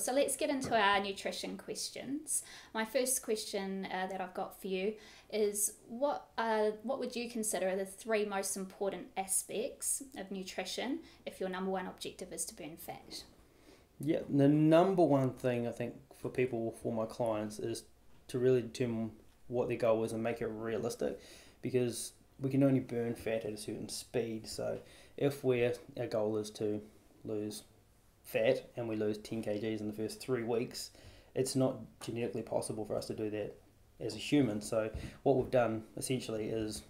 So let's get into our nutrition questions. My first question that I've got for you is what would you consider the three most important aspects of nutrition if your number one objective is to burn fat? Yeah, the number one thing I think for people, for my clients, is to really determine what their goal is and make it realistic, because we can only burn fat at a certain speed. So if our goal is to lose fat and we lose 10 kgs in the first 3 weeks, it's not genetically possible for us to do that as a human. So what we've done essentially is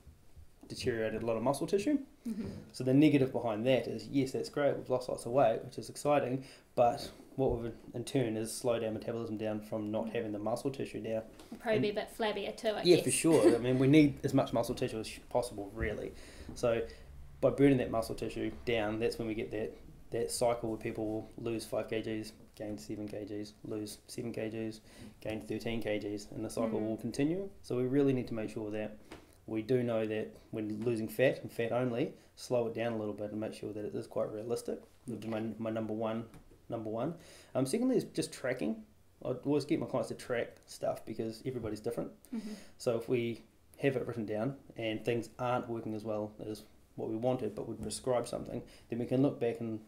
deteriorated a lot of muscle tissue. Mm-hmm. So the negative behind that is, yes, that's great, we've lost lots of weight, which is exciting, but what we've in turn is slowed our metabolism down from not having the muscle tissue now. We'll probably be a bit flabbier too, I guess. Yeah, for sure. I mean, we need as much muscle tissue as possible, really. So by burning that muscle tissue down, that's when we get that cycle where people will lose 5 kgs, gain 7 kgs, lose 7 kgs, gain 13 kgs, and the cycle will continue. So we really need to make sure that we do know that when losing fat, and fat only, slow it down a little bit and make sure that it is quite realistic. That's my number one. Secondly is just tracking. I always get my clients to track stuff because everybody's different. Mm-hmm. So if we have it written down and things aren't working as well as what we wanted, but we'd prescribe something, then we can look back and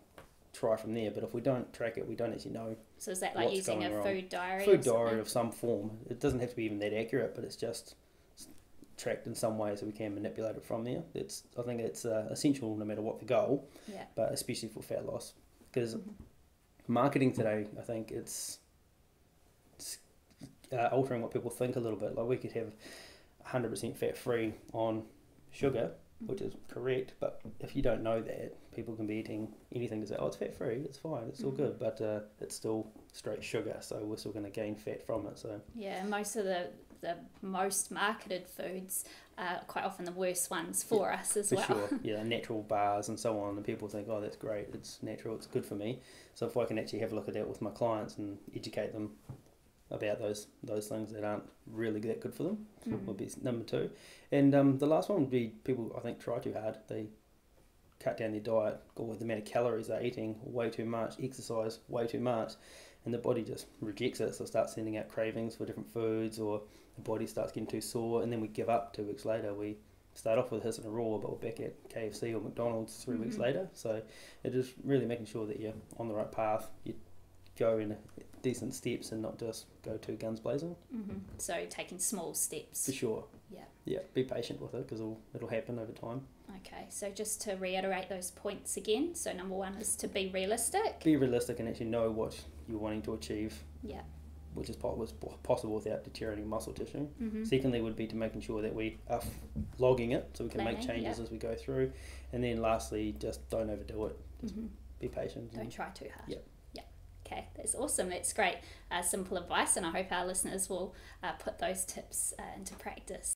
try from there. But if we don't track it, we don't actually know. So is that like using a food diary? Food diary of some form. It doesn't have to be even that accurate, but it's just tracked in some way so we can manipulate it from there. I think it's essential no matter what the goal, yeah. But especially for fat loss, because marketing today, I think it's altering what people think a little bit. Like we could have 100% fat free on sugar, which is correct, but if you don't know that, people can be eating anything to say, oh, it's fat free, it's fine, it's all good, but it's still straight sugar, so we're still going to gain fat from it. So yeah, most of the most marketed foods are quite often the worst ones for us as well. For sure, yeah, natural bars and so on, and people think, oh, that's great, it's natural, it's good for me. So if I can actually have a look at that with my clients and educate them about those things that aren't really that good for them would be number two. And the last one would be people, I think, try too hard. They cut down their diet, or the amount of calories they're eating, way too much, exercise way too much, and the body just rejects it, so it starts sending out cravings for different foods, or the body starts getting too sore, and then we give up 2 weeks later. We start off with a hiss and a roar, but we're back at KFC or McDonald's 3 weeks later. So it is really making sure that you're on the right path. You go in decent steps and not just go two guns blazing. So taking small steps. For sure. Yeah. Yeah, be patient with it because it'll happen over time. Okay, so just to reiterate those points again. So number one is to be realistic. Be realistic and actually know what you're wanting to achieve. Yeah. Which is possible without deteriorating muscle tissue. Secondly would be to making sure that we are logging it so we can make changes as we go through. And then lastly, just don't overdo it. Just be patient. Don't try too hard. Yeah. Okay, that's awesome. That's great, simple advice, and I hope our listeners will put those tips into practice.